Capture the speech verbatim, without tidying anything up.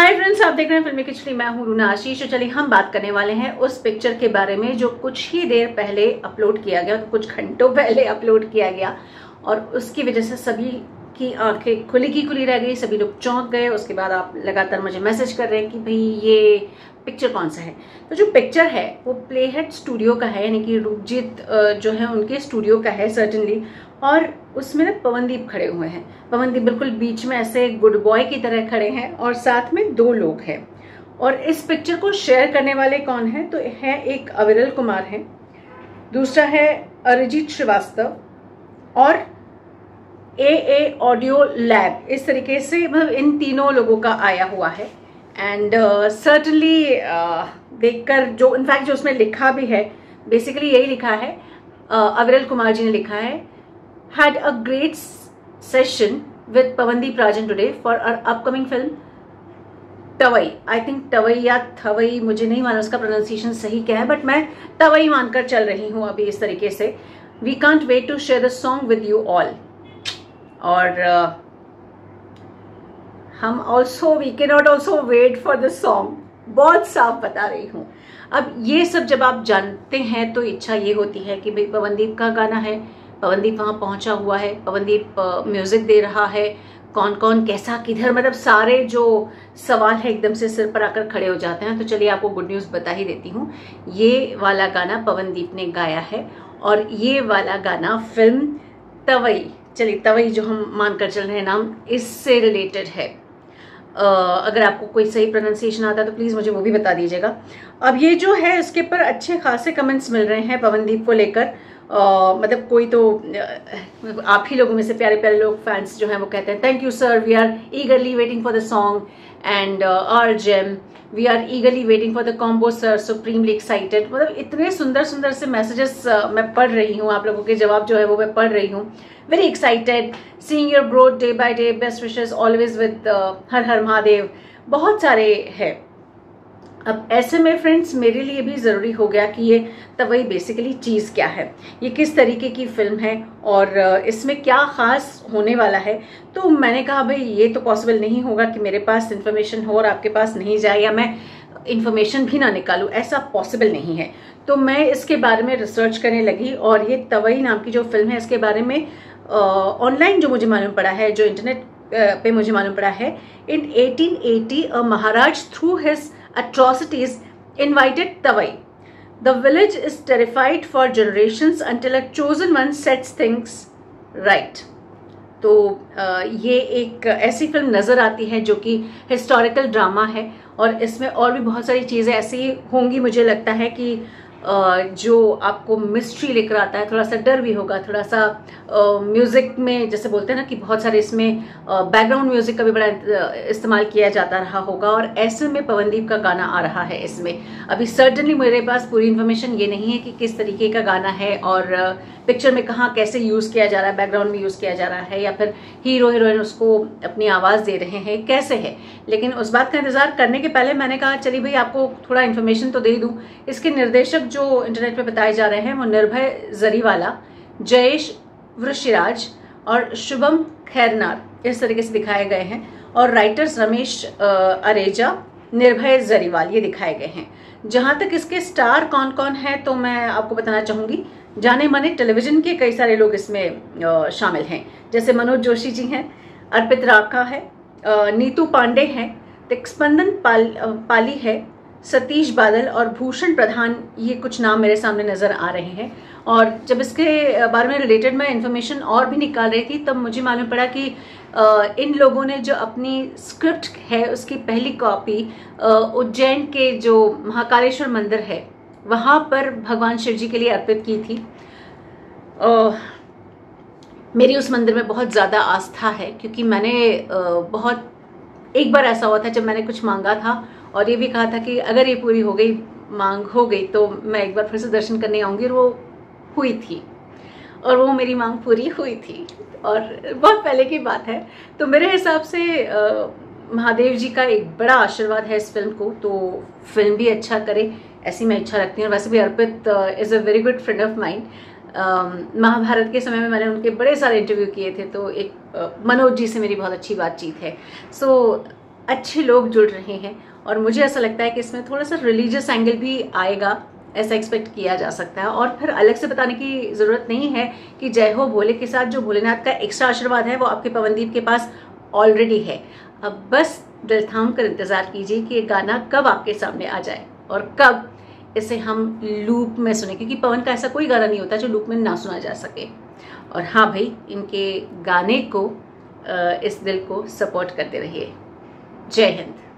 Hi friends, आप देख रहे हैं फिल्मी खिचड़ी। मैं हूं रूना आशीष। चलिए हम बात करने वाले हैं उस पिक्चर के बारे में जो कुछ ही देर पहले अपलोड किया गया, कुछ घंटों पहले अपलोड किया गया और उसकी वजह से सभी की आंखें खुली की खुली रह गई, सभी लोग चौंक गए। उसके बाद आप लगातार मुझे मैसेज कर रहे हैं कि भाई ये पिक्चर कौन सा है। तो जो पिक्चर है वो प्ले हेड स्टूडियो का है, यानी कि रूपजीत जो है उनके स्टूडियो का है सर्टेनली। और उसमें ना पवनदीप खड़े हुए हैं। पवनदीप बिल्कुल बीच में ऐसे गुड बॉय की तरह खड़े हैं और साथ में दो लोग हैं। और इस पिक्चर को शेयर करने वाले कौन हैं, तो है एक अविरल कुमार है, दूसरा है अरिजीत श्रीवास्तव और ए ए ऑडियो लैब। इस तरीके से मतलब इन तीनों लोगों का आया हुआ है। एंड सर्टनली देखकर जो इनफैक्ट जो उसमें लिखा भी है, बेसिकली यही लिखा है, अविरल कुमार जी ने लिखा है, had a great session with Pavandeep Rajan today for our upcoming film Tawai. I think Tawai या थवई, मुझे नहीं माना उसका प्रोनाउंसिएशन सही क्या है, बट मैं तवई मानकर चल रही हूँ अभी इस तरीके से। We can't wait to share the song with you all. और uh, हम also we can not also wait for the song, बहुत साफ बता रही हूँ। अब ये सब जब आप जानते हैं तो इच्छा ये होती है कि भाई पवनदीप का गाना है, पवनदीप वहाँ पहुँचा हुआ है, पवनदीप म्यूजिक दे रहा है, कौन कौन कैसा किधर, मतलब सारे जो सवाल है एकदम से सिर पर आकर खड़े हो जाते हैं। तो चलिए आपको गुड न्यूज़ बता ही देती हूँ, ये वाला गाना पवनदीप ने गाया है और ये वाला गाना फिल्म तवई, चलिए तवई जो हम मानकर चल रहे हैं नाम, इससे रिलेटेड है। Uh, अगर आपको कोई सही प्रोनाउंसिएशन आता है तो प्लीज़ मुझे वो भी बता दीजिएगा। अब ये जो है इसके पर अच्छे खासे कमेंट्स मिल रहे हैं पवनदीप को लेकर। uh, मतलब कोई तो uh, आप ही लोगों में से प्यारे प्यारे लोग फैंस जो हैं वो कहते हैं thank you sir, we are eagerly waiting for the song and R gem, we are eagerly waiting for the combo sir, supremely excited. मतलब इतने सुंदर सुंदर से मैसेजेस uh, मैं पढ़ रही हूँ, आप लोगों के जवाब जो है वो मैं पढ़ रही हूँ। Very excited seeing your growth day by day, best wishes always with हर हर महादेव, बहुत सारे हैं। अब ऐसे में फ्रेंड्स मेरे लिए भी ज़रूरी हो गया कि ये तवई बेसिकली चीज़ क्या है, ये किस तरीके की फिल्म है और इसमें क्या ख़ास होने वाला है। तो मैंने कहा भाई ये तो पॉसिबल नहीं होगा कि मेरे पास इन्फॉर्मेशन हो और आपके पास नहीं जाए, या मैं इन्फॉर्मेशन भी ना निकालूं, ऐसा पॉसिबल नहीं है। तो मैं इसके बारे में रिसर्च करने लगी और ये तवई नाम की जो फिल्म है इसके बारे में ऑनलाइन uh, जो मुझे मालूम पड़ा है, जो इंटरनेट uh, पे मुझे मालूम पड़ा है, in eighteen eighty a Maharaj through his atrocities invited Tawai. The village is terrified for generations until a chosen one sets things right. तो uh, ये एक ऐसी फिल्म नज़र आती है जो कि हिस्टोरिकल ड्रामा है और इसमें और भी बहुत सारी चीज़ें ऐसी होंगी, मुझे लगता है कि Uh, जो आपको मिस्ट्री लेकर आता है, थोड़ा सा डर भी होगा, थोड़ा सा म्यूज़िक uh, में जैसे बोलते हैं ना कि बहुत सारे इसमें बैकग्राउंड uh, म्यूज़िक का भी बड़ा इस्तेमाल किया जाता रहा होगा। और ऐसे में पवनदीप का गाना आ रहा है इसमें। अभी सर्टनली मेरे पास पूरी इन्फॉर्मेशन ये नहीं है कि किस तरीके का गाना है और uh, पिक्चर में कहाँ कैसे यूज़ किया जा रहा है, बैकग्राउंड में यूज़ किया जा रहा है या फिर हीरो हीरोइन उसको अपनी आवाज़ दे रहे हैं, कैसे है। लेकिन उस बात का इंतज़ार करने के पहले मैंने कहा चलिए भाई आपको थोड़ा इन्फॉर्मेशन तो दे दूँ। इसके निर्देशक जो इंटरनेट पे बताए जा रहे हैं वो निर्भय जरीवाला, जयेश वृषिराज और शुभम खैरनार, इस तरीके से दिखाए गए हैं। और राइटर्स रमेश अरेजा, निर्भय जरीवाल, ये दिखाए गए हैं। जहां तक इसके स्टार कौन कौन है तो मैं आपको बताना चाहूंगी, जाने माने टेलीविजन के कई सारे लोग इसमें शामिल हैं, जैसे मनोज जोशी जी हैं, अर्पित राका है, नीतू पांडे हैं, दिक्स्पंदन पाल, पाली है, सतीश बादल और भूषण प्रधान, ये कुछ नाम मेरे सामने नज़र आ रहे हैं। और जब इसके बारे में रिलेटेड मैं इन्फॉर्मेशन और भी निकाल रही थी तब मुझे मालूम पड़ा कि इन लोगों ने जो अपनी स्क्रिप्ट है उसकी पहली कॉपी उज्जैन के जो महाकालेश्वर मंदिर है वहाँ पर भगवान शिव जी के लिए अर्पित की थी। मेरी उस मंदिर में बहुत ज़्यादा आस्था है क्योंकि मैंने बहुत एक बार ऐसा हुआ था जब मैंने कुछ मांगा था और ये भी कहा था कि अगर ये पूरी हो गई, मांग हो गई तो मैं एक बार फिर से दर्शन करने आऊँगी, और वो हुई थी और वो मेरी मांग पूरी हुई थी और बहुत पहले की बात है। तो मेरे हिसाब से महादेव जी का एक बड़ा आशीर्वाद है इस फिल्म को, तो फिल्म भी अच्छा करे ऐसी मैं इच्छा रखती हूँ। और वैसे भी Arpit is a very good friend of mind. Mahabharat के समय में मैंने उनके बड़े सारे इंटरव्यू किए थे, तो एक uh, मनोज जी से मेरी बहुत अच्छी बातचीत है। सो so, अच्छे लोग जुड़ रहे हैं और मुझे ऐसा लगता है कि इसमें थोड़ा सा रिलीजियस एंगल भी आएगा, ऐसा एक्सपेक्ट किया जा सकता है। और फिर अलग से बताने की ज़रूरत नहीं है कि जय हो भोले के साथ जो भोलेनाथ का एक्स्ट्रा आशीर्वाद है वो आपके पवनदीप के पास ऑलरेडी है। अब बस दिल थाम कर इंतज़ार कीजिए कि ये गाना कब आपके सामने आ जाए और कब इसे हम लूप में सुने, क्योंकि पवन का ऐसा कोई गाना नहीं होता जो लूप में ना सुना जा सके। और हाँ भाई, इनके गाने को, इस दिल को सपोर्ट करते रहिए। जय हिंद।